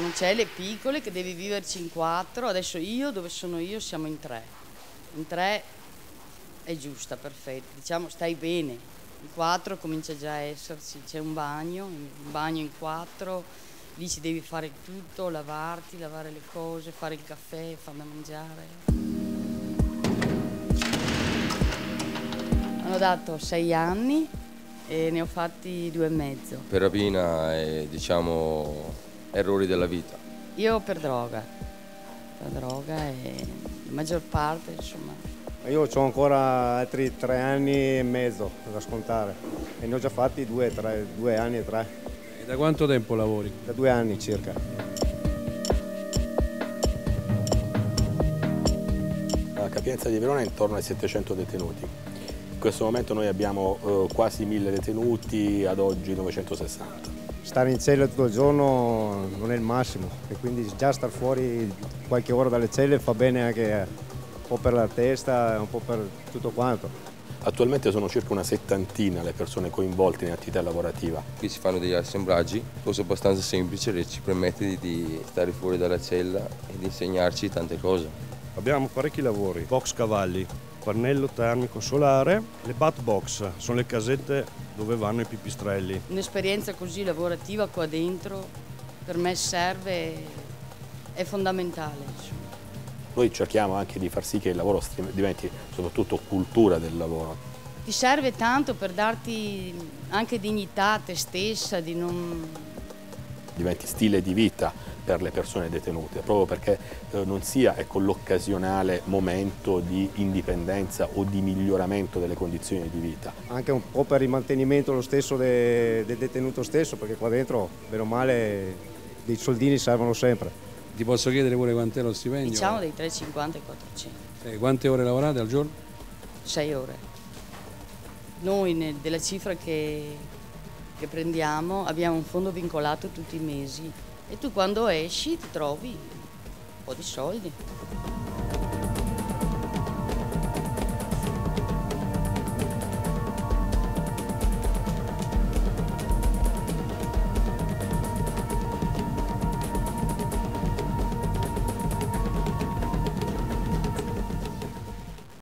non c'è le piccole che devi viverci in quattro, adesso io, dove sono io, siamo in tre. In tre è giusta, perfetta, diciamo stai bene, in quattro comincia già a esserci, c'è un bagno in quattro, lì ci devi fare tutto, lavarti, lavare le cose, fare il caffè, far da mangiare. Ho dato 6 anni e ne ho fatti 2,5. Per rapina e diciamo errori della vita. Io per droga. Per droga e la maggior parte insomma. Io ho ancora altri 3 anni e mezzo da scontare e ne ho già fatti 2 anni e 3. E da quanto tempo lavori? Da 2 anni circa. La capienza di Verona è intorno ai 700 detenuti. In questo momento noi abbiamo quasi 1000 detenuti, ad oggi 960. Stare in cella tutto il giorno non è il massimo e quindi già star fuori qualche ora dalle celle fa bene anche un po' per la testa, un po' per tutto quanto. Attualmente sono circa una settantina le persone coinvolte in attività lavorativa. Qui si fanno degli assemblaggi, cosa abbastanza semplice che ci permette di stare fuori dalla cella e di insegnarci tante cose. Abbiamo parecchi lavori, box cavalli, pannello termico solare, le bat box, sono le casette dove vanno i pipistrelli. Un'esperienza così lavorativa qua dentro per me serve, è fondamentale. Insomma. Noi cerchiamo anche di far sì che il lavoro diventi soprattutto cultura del lavoro. Ti serve tanto per darti anche dignità a te stessa, di non... diventi stile di vita per le persone detenute, proprio perché non sia l'occasionale momento di indipendenza o di miglioramento delle condizioni di vita. Anche un po' per il mantenimento lo stesso del detenuto stesso, perché qua dentro, bene o male, dei soldini servono sempre. Ti posso chiedere pure quant'è lo stipendio? Diciamo dai 3,50 ai 4,50. Quante ore lavorate al giorno? 6 ore. Noi della cifra che prendiamo, abbiamo un fondo vincolato tutti i mesi e tu quando esci ti trovi un po' di soldi.